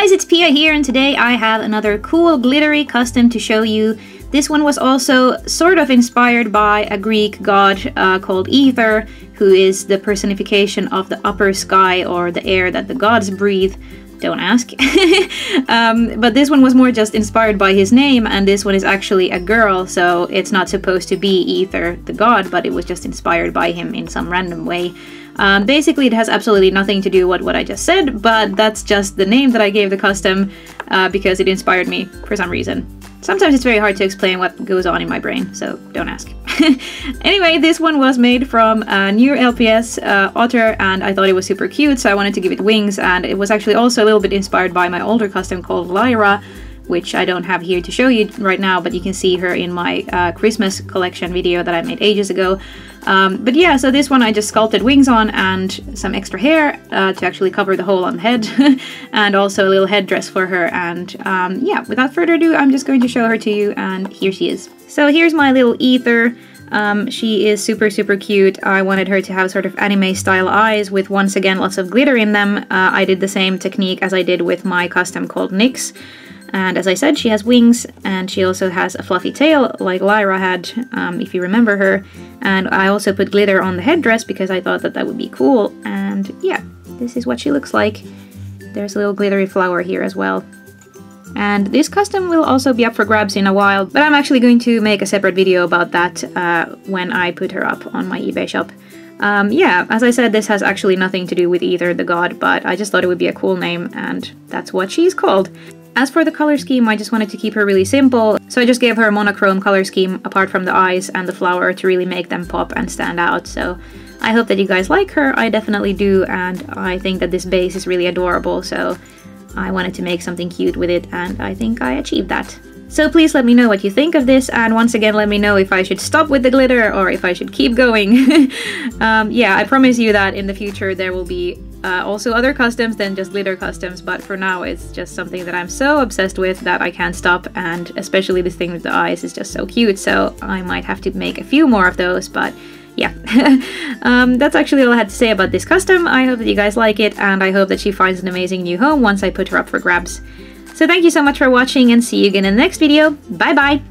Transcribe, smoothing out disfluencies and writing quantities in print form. guys, it's Pia here, and today I have another cool glittery custom to show you. This one was also sort of inspired by a Greek god called Aether, who is the personification of the upper sky or the air that the gods breathe. Don't ask. But this one was more just inspired by his name, and this one is actually a girl, so it's not supposed to be Aether the god, but it was just inspired by him in some random way. Basically, it has absolutely nothing to do with what I just said, but that's just the name that I gave the custom because it inspired me for some reason. Sometimes it's very hard to explain what goes on in my brain, so don't ask. Anyway, this one was made from a new LPS otter, and I thought it was super cute, so I wanted to give it wings, and it was actually also a little bit inspired by my older custom called Lyra, which I don't have here to show you right now, but you can see her in my Christmas collection video that I made ages ago. But yeah, so this one I just sculpted wings on and some extra hair to actually cover the hole on the head, and also a little headdress for her, and yeah, without further ado, I'm just going to show her to you, and here she is. So here's my little Aether. She is super, super cute. I wanted her to have sort of anime-style eyes with, once again, lots of glitter in them. I did the same technique as I did with my custom called Nyx. And as I said, she has wings, and she also has a fluffy tail, like Lyra had, if you remember her. And I also put glitter on the headdress because I thought that that would be cool. And yeah, this is what she looks like. There's a little glittery flower here as well. And this custom will also be up for grabs in a while, but I'm actually going to make a separate video about that when I put her up on my eBay shop. Yeah, as I said, this has actually nothing to do with Aether the god, but I just thought it would be a cool name, and that's what she's called. As for the color scheme, I just wanted to keep her really simple, so I just gave her a monochrome color scheme apart from the eyes and the flower to really make them pop and stand out, so I hope that you guys like her. I definitely do, and I think that this base is really adorable, so I wanted to make something cute with it, and I think I achieved that. So please let me know what you think of this, and once again let me know if I should stop with the glitter or if I should keep going. Yeah, I promise you that in the future there will be also other customs than just glitter customs, but for now it's just something that I'm so obsessed with that I can't stop, and especially this thing with the eyes is just so cute, so I might have to make a few more of those, but yeah. That's actually all I had to say about this custom. I hope that you guys like it, and I hope that she finds an amazing new home once I put her up for grabs. So thank you so much for watching, and see you again in the next video. Bye bye!